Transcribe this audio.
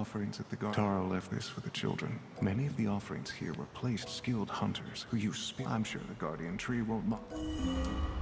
offerings at the garden. Taro left this for the children. Many of the offerings here were placed skilled hunters who use I'm sure the guardian tree won't mind.